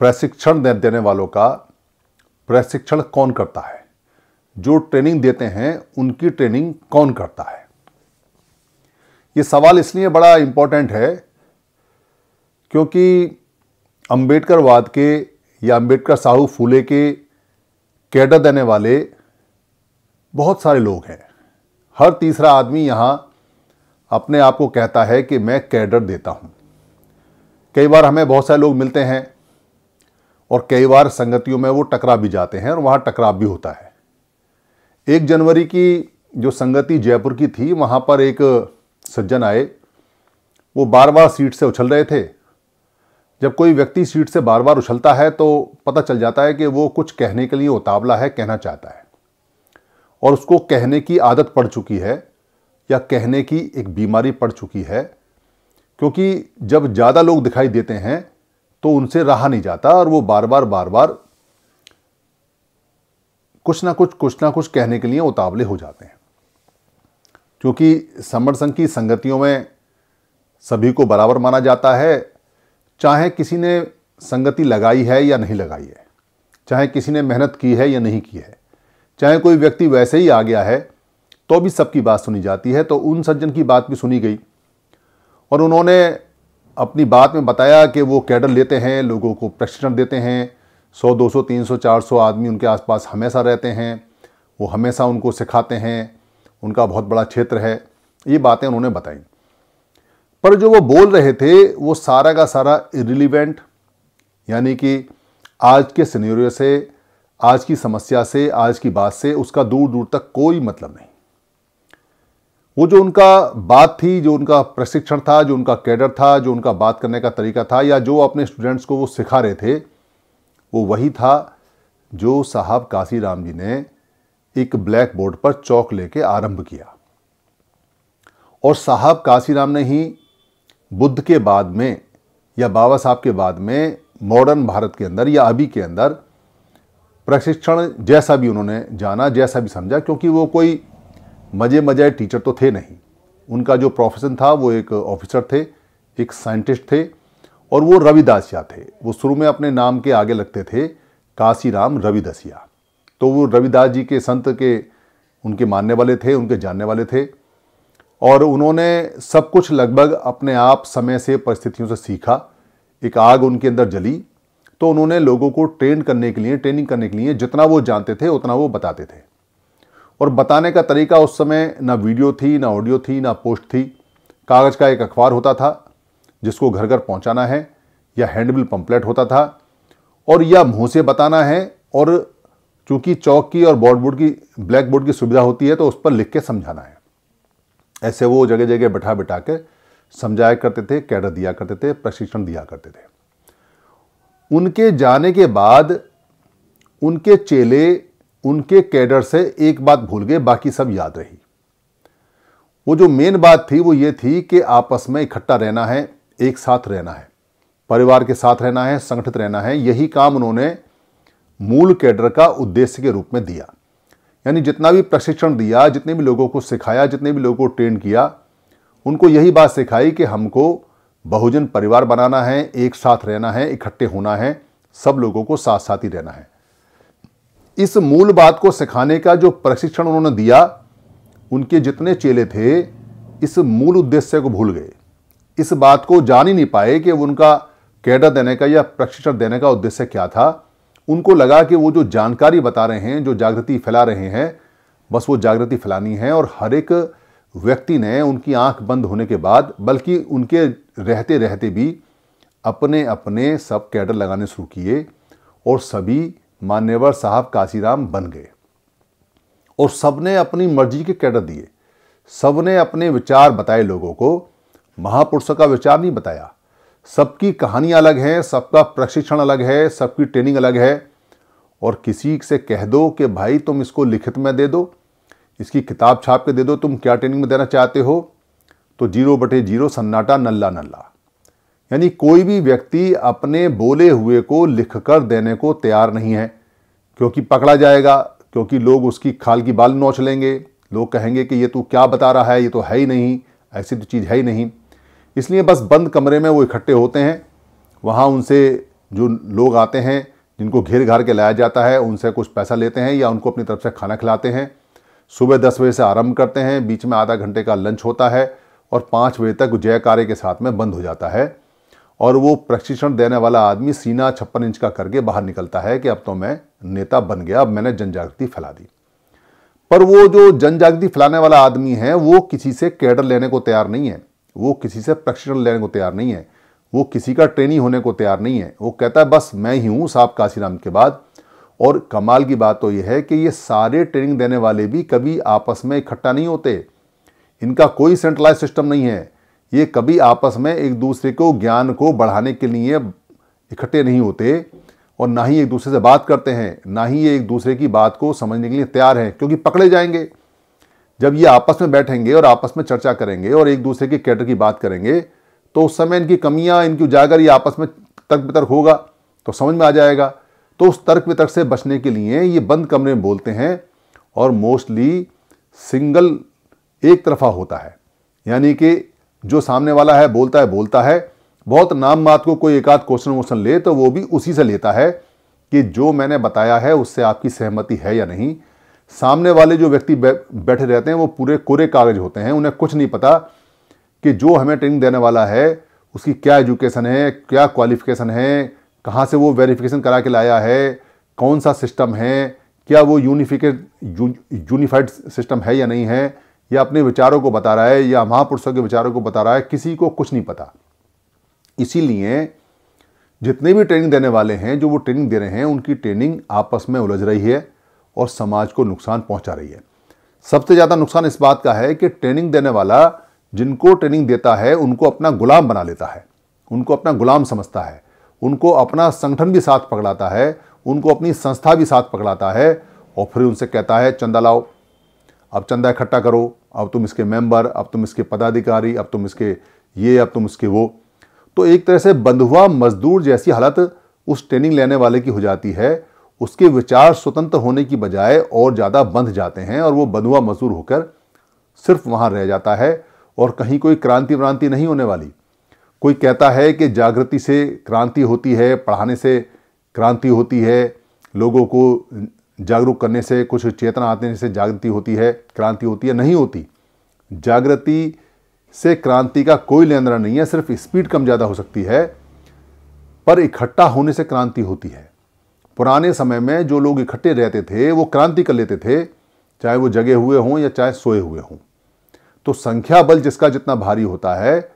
प्रशिक्षण देने वालों का प्रशिक्षण कौन करता है, जो ट्रेनिंग देते हैं उनकी ट्रेनिंग कौन करता है। ये सवाल इसलिए बड़ा इम्पोर्टेंट है क्योंकि अंबेडकरवाद के या अंबेडकर साहू फूले के कैडर देने वाले बहुत सारे लोग हैं। हर तीसरा आदमी यहाँ अपने आप को कहता है कि मैं कैडर देता हूँ। कई बार हमें बहुत सारे लोग मिलते हैं और कई बार संगतियों में वो टकरा भी जाते हैं और वहाँ टकराव भी होता है। 1 जनवरी की जो संगति जयपुर की थी, वहाँ पर एक सज्जन आए, वो बार बार सीट से उछल रहे थे। जब कोई व्यक्ति सीट से बार बार उछलता है तो पता चल जाता है कि वो कुछ कहने के लिए उतावला है, कहना चाहता है और उसको कहने की आदत पड़ चुकी है या कहने की एक बीमारी पड़ चुकी है, क्योंकि जब ज़्यादा लोग दिखाई देते हैं तो उनसे रहा नहीं जाता और वो बार बार कुछ ना कुछ कहने के लिए उतावले हो जाते हैं। क्योंकि समर संघ की संगतियों में सभी को बराबर माना जाता है, चाहे किसी ने संगति लगाई है या नहीं लगाई है, चाहे किसी ने मेहनत की है या नहीं की है, चाहे कोई व्यक्ति वैसे ही आ गया है तो भी सबकी बात सुनी जाती है। तो उन सज्जन की बात भी सुनी गई और उन्होंने अपनी बात में बताया कि वो कैडर लेते हैं, लोगों को प्रशिक्षण देते हैं, 100, 200, 300, 400 आदमी उनके आसपास हमेशा रहते हैं, वो हमेशा उनको सिखाते हैं, उनका बहुत बड़ा क्षेत्र है। ये बातें उन्होंने बताई, पर जो वो बोल रहे थे वो सारा का सारा इरिलीवेंट, यानी कि आज के सिनेरियो से, आज की समस्या से, आज की बात से उसका दूर दूर तक कोई मतलब नहीं। वो जो उनका बात थी, जो उनका प्रशिक्षण था, जो उनका कैडर था, जो उनका बात करने का तरीका था या जो अपने स्टूडेंट्स को वो सिखा रहे थे, वो वही था जो साहब कांशीराम जी ने एक ब्लैक बोर्ड पर चौक लेके आरंभ किया। और साहब कांशीराम ने ही बुद्ध के बाद में या बाबा साहब के बाद में मॉडर्न भारत के अंदर या अभी के अंदर प्रशिक्षण जैसा भी उन्होंने जाना, जैसा भी समझा, क्योंकि वो कोई मजे टीचर तो थे नहीं। उनका जो प्रोफेशन था, वो एक ऑफिसर थे, एक साइंटिस्ट थे और वो रविदासिया थे। वो शुरू में अपने नाम के आगे लगते थे कांशीराम रविदासिया, तो वो रविदास जी के, संत के, उनके मानने वाले थे, उनके जानने वाले थे और उन्होंने सब कुछ लगभग अपने आप समय से, परिस्थितियों से सीखा। एक आग उनके अंदर जली तो उन्होंने लोगों को ट्रेनिंग करने के लिए जितना वो जानते थे उतना वो बताते थे। और बताने का तरीका, उस समय ना वीडियो थी, ना ऑडियो थी, ना पोस्ट थी। कागज़ का एक अखबार होता था जिसको घर घर पहुंचाना है, या हैंडबिल पंपलेट होता था, और या मुँह से बताना है। और चूँकि चौक की और ब्लैक बोर्ड की सुविधा होती है तो उस पर लिख के समझाना है। ऐसे वो जगह जगह बैठा बैठा के समझाया करते थे, कैडर दिया करते थे, प्रशिक्षण दिया करते थे। उनके जाने के बाद उनके चेले उनके कैडर से एक बात भूल गए, बाकी सब याद रही। वो जो मेन बात थी वो ये थी कि आपस में इकट्ठा रहना है, एक साथ रहना है, परिवार के साथ रहना है, संगठित रहना है। यही काम उन्होंने मूल कैडर का उद्देश्य के रूप में दिया। यानी जितना भी प्रशिक्षण दिया, जितने भी लोगों को सिखाया, जितने भी लोगों को ट्रेन किया, उनको यही बात सिखाई कि हमको बहुजन परिवार बनाना है, एक साथ रहना है, इकट्ठे होना है, सब लोगों को साथ साथ ही रहना है। इस मूल बात को सिखाने का जो प्रशिक्षण उन्होंने दिया, उनके जितने चेले थे इस मूल उद्देश्य को भूल गए, इस बात को जान ही नहीं पाए कि उनका कैडर देने का या प्रशिक्षण देने का उद्देश्य क्या था। उनको लगा कि वो जो जानकारी बता रहे हैं, जो जागृति फैला रहे हैं, बस वो जागृति फैलानी है। और हर एक व्यक्ति ने उनकी आंख बंद होने के बाद, बल्कि उनके रहते रहते भी अपने अपने सब कैडर लगाने शुरू किए और सभी मान्यवर साहब कांशीराम बन गए। और सबने अपनी मर्जी के कैडर दिए, सबने अपने विचार बताए लोगों को, महापुरुषों का विचार नहीं बताया। सबकी कहानी अलग है, सबका प्रशिक्षण अलग है, सबकी ट्रेनिंग अलग है। और किसी से कह दो कि भाई तुम इसको लिखित में दे दो, इसकी किताब छाप के दे दो, तुम क्या ट्रेनिंग में देना चाहते हो, तो 0/0 सन्नाटा, नल्ला। यानी कोई भी व्यक्ति अपने बोले हुए को लिखकर देने को तैयार नहीं है, क्योंकि पकड़ा जाएगा, क्योंकि लोग उसकी खाल की बाल नोच लेंगे। लोग कहेंगे कि ये तू क्या बता रहा है, ये तो है ही नहीं, ऐसी तो चीज़ है ही नहीं। इसलिए बस बंद कमरे में वो इकट्ठे होते हैं, वहाँ उनसे जो लोग आते हैं जिनको घेर घार के लाया जाता है उनसे कुछ पैसा लेते हैं या उनको अपनी तरफ से खाना खिलाते हैं। सुबह 10 बजे से आरंभ करते हैं, बीच में आधा घंटे का लंच होता है और 5 बजे तक जयकारे के साथ में बंद हो जाता है। और वो प्रशिक्षण देने वाला आदमी सीना 56 इंच का करके बाहर निकलता है कि अब तो मैं नेता बन गया, अब मैंने जनजागृति फैला दी। पर वो जो जनजागृति फैलाने वाला आदमी है वो किसी से कैडर लेने को तैयार नहीं है, वो किसी से प्रशिक्षण लेने को तैयार नहीं है, वो किसी का ट्रेनी होने को तैयार नहीं है। वो कहता है बस मैं ही हूँ साहब कांशीराम के बाद। और कमाल की बात तो यह है कि ये सारे ट्रेनिंग देने वाले भी कभी आपस में इकट्ठा नहीं होते, इनका कोई सेंट्रलाइज सिस्टम नहीं है, ये कभी आपस में एक दूसरे को ज्ञान को बढ़ाने के लिए इकट्ठे नहीं होते और ना ही एक दूसरे से बात करते हैं, ना ही ये एक दूसरे की बात को समझने के लिए तैयार हैं, क्योंकि पकड़े जाएंगे। जब ये आपस में बैठेंगे और आपस में चर्चा करेंगे और एक दूसरे के कैडर की बात करेंगे तो उस समय इनकी कमियां, इनकी उजागर, ये आपस में तर्क वितर्क होगा तो समझ में आ जाएगा। तो उस तर्क वितर्क से बचने के लिए ये बंद कमरे में बोलते हैं और मोस्टली सिंगल एक तरफा होता है, यानी कि जो सामने वाला है बोलता है बोलता है, बहुत नाम मात्र को कोई एकाध क्वेश्चन वोश्चन ले तो वो भी उसी से लेता है कि जो मैंने बताया है उससे आपकी सहमति है या नहीं। सामने वाले जो व्यक्ति बैठे रहते हैं वो पूरे कोरे कागज होते हैं, उन्हें कुछ नहीं पता कि जो हमें ट्रेनिंग देने वाला है उसकी क्या एजुकेशन है, क्या क्वालिफिकेशन है, कहाँ से वो वेरिफिकेशन करा के लाया है, कौन सा सिस्टम है, क्या वो यूनिफाइड सिस्टम है या नहीं है, या अपने विचारों को बता रहा है या महापुरुषों के विचारों को बता रहा है, किसी को कुछ नहीं पता। इसीलिए जितने भी ट्रेनिंग देने वाले हैं, जो वो ट्रेनिंग दे रहे हैं, उनकी ट्रेनिंग आपस में उलझ रही है और समाज को नुकसान पहुंचा रही है। सबसे ज़्यादा नुकसान इस बात का है कि ट्रेनिंग देने वाला जिनको ट्रेनिंग देता है उनको अपना गुलाम बना लेता है, उनको अपना गुलाम समझता है, उनको अपना संगठन भी साथ पकड़ाता है, उनको अपनी संस्था भी साथ पकड़ाता है और फिर उनसे कहता है चंदा लाओ, अब चंदा इकट्ठा करो, अब तुम इसके मेंबर, अब तुम इसके पदाधिकारी, अब तुम इसके ये, अब तुम इसके वो। तो एक तरह से बंधुआ मजदूर जैसी हालत उस ट्रेनिंग लेने वाले की हो जाती है। उसके विचार स्वतंत्र होने की बजाय और ज़्यादा बंध जाते हैं और वो बंधुआ मजदूर होकर सिर्फ वहाँ रह जाता है और कहीं कोई क्रांति व्रांति नहीं होने वाली। कोई कहता है कि जागृति से क्रांति होती है, पढ़ाने से क्रांति होती है, लोगों को जागरूक करने से, कुछ चेतना आने से जागृति होती है, क्रांति होती है। नहीं होती। जागृति से क्रांति का कोई लेना देना नहीं है, सिर्फ स्पीड कम ज़्यादा हो सकती है, पर इकट्ठा होने से क्रांति होती है। पुराने समय में जो लोग इकट्ठे रहते थे वो क्रांति कर लेते थे, चाहे वो जगे हुए हों या चाहे सोए हुए हों। तो संख्या बल जिसका जितना भारी होता है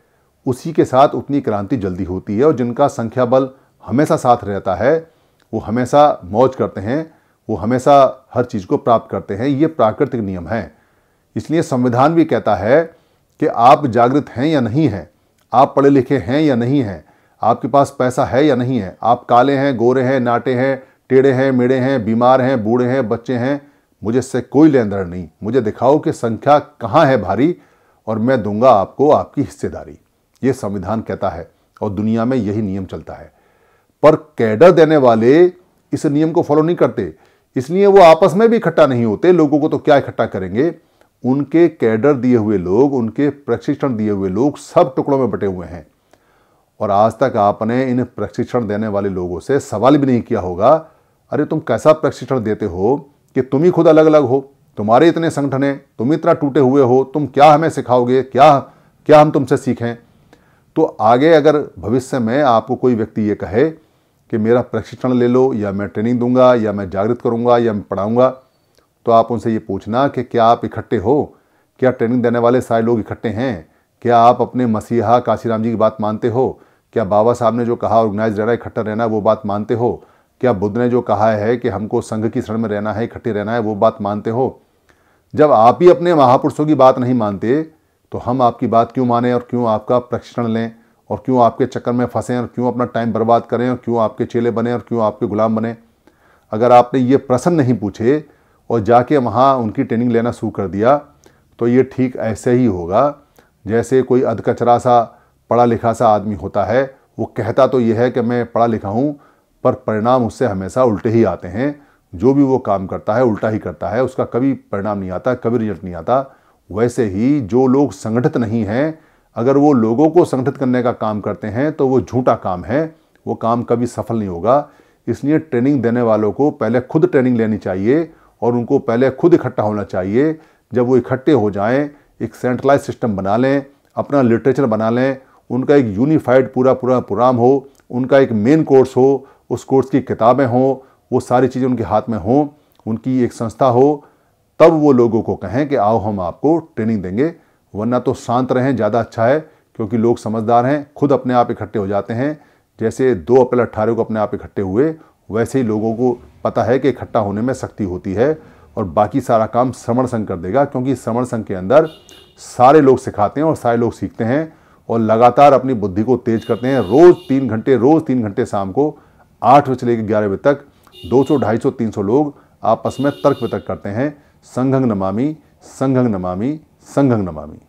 उसी के साथ उतनी क्रांति जल्दी होती है और जिनका संख्या बल हमेशा साथ रहता है वो हमेशा मौज करते हैं, वो हमेशा हर चीज़ को प्राप्त करते हैं। ये प्राकृतिक नियम है। इसलिए संविधान भी कहता है कि आप जागृत हैं या नहीं हैं, आप पढ़े लिखे हैं या नहीं हैं, आपके पास पैसा है या नहीं है, आप काले हैं, गोरे हैं, नाटे हैं, टेढ़े हैं, मेढ़े हैं, बीमार हैं, बूढ़े हैं, बच्चे हैं, मुझे इससे कोई लेन देन नहीं। मुझे दिखाओ कि संख्या कहाँ है भारी और मैं दूंगा आपको आपकी हिस्सेदारी। ये संविधान कहता है और दुनिया में यही नियम चलता है। पर कैडर देने वाले इस नियम को फॉलो नहीं करते, इसलिए वो आपस में भी इकट्ठा नहीं होते। लोगों को तो क्या इकट्ठा करेंगे, उनके कैडर दिए हुए लोग, उनके प्रशिक्षण दिए हुए लोग सब टुकड़ों में बटे हुए हैं। और आज तक आपने इन प्रशिक्षण देने वाले लोगों से सवाल भी नहीं किया होगा, अरे तुम कैसा प्रशिक्षण देते हो कि तुम ही खुद अलग अलग हो, तुम्हारे इतने संगठन हैं, तुम इतना टूटे हुए हो, तुम क्या हमें सिखाओगे, क्या हम तुमसे सीखें। तो आगे अगर भविष्य में आपको कोई व्यक्ति ये कहे कि मेरा प्रशिक्षण ले लो या मैं ट्रेनिंग दूंगा या मैं जागृत करूंगा या मैं पढ़ाऊंगा, तो आप उनसे ये पूछना कि क्या आप इकट्ठे हो, क्या ट्रेनिंग देने वाले सारे लोग इकट्ठे हैं, क्या आप अपने मसीहा कांशीराम जी की बात मानते हो, क्या बाबा साहब ने जो कहा ऑर्गेनाइज रहना, इकट्ठा रहना, वो बात मानते हो, क्या बुद्ध ने जो कहा है कि हमको संघ की शरण में रहना है, इकट्ठे रहना है, वो बात मानते हो। जब आप ही अपने महापुरुषों की बात नहीं मानते तो हम आपकी बात क्यों माने और क्यों आपका प्रशिक्षण लें और क्यों आपके चक्कर में फंसें और क्यों अपना टाइम बर्बाद करें और क्यों आपके चेले बने और क्यों आपके गुलाम बने। अगर आपने ये प्रश्न नहीं पूछे और जाके वहाँ उनकी ट्रेनिंग लेना शुरू कर दिया तो ये ठीक ऐसे ही होगा जैसे कोई अधकचरा सा पढ़ा लिखा सा आदमी होता है। वो कहता तो ये है कि मैं पढ़ा लिखा हूँ, पर परिणाम उससे हमेशा उल्टे ही आते हैं। जो भी वो काम करता है उल्टा ही करता है, उसका कभी परिणाम नहीं आता, कभी रिजल्ट नहीं आता। वैसे ही जो लोग संगठित नहीं हैं, अगर वो लोगों को संगठित करने का काम करते हैं तो वो झूठा काम है, वो काम कभी सफल नहीं होगा। इसलिए ट्रेनिंग देने वालों को पहले खुद ट्रेनिंग लेनी चाहिए और उनको पहले खुद इकट्ठा होना चाहिए। जब वो इकट्ठे हो जाएं, एक सेंट्रलाइज सिस्टम बना लें, अपना लिटरेचर बना लें, उनका एक यूनिफाइड पूरा प्रोग्राम हो, उनका एक मेन कोर्स हो, उस कोर्स की किताबें हों, वो सारी चीज़ें उनके हाथ में हों, उनकी एक संस्था हो, तब वो लोगों को कहें कि आओ हम आपको ट्रेनिंग देंगे। वरना तो शांत रहें ज़्यादा अच्छा है, क्योंकि लोग समझदार हैं, खुद अपने आप इकट्ठे हो जाते हैं। जैसे 2 अप्रैल 18 को अपने आप इकट्ठे हुए, वैसे ही लोगों को पता है कि इकट्ठा होने में शक्ति होती है और बाकी सारा काम श्रवण संघ कर देगा, क्योंकि श्रवण संघ के अंदर सारे लोग सिखाते हैं और सारे लोग सीखते हैं और लगातार अपनी बुद्धि को तेज करते हैं। रोज़ 3 घंटे शाम को 8 बजे से लेकर 11 बजे तक 200, 250, 300 लोग आपस में तर्क वितर्क करते हैं। संघं नमामि, संघं नमामि, संघं नमामि।